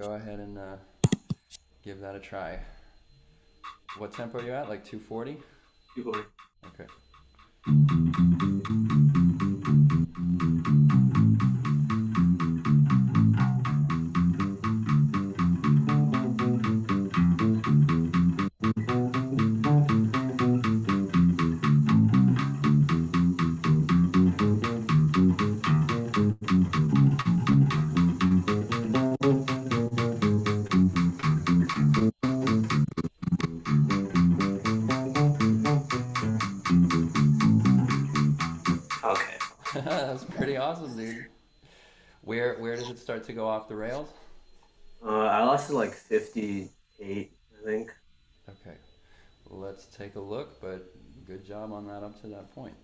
go ahead and give that a try. What tempo are you at? Like 240? 240. Okay. That's pretty awesome, dude. Where does it start to go off the rails? I lost it like 58, I think. Okay, let's take a look, but good job on that up to that point.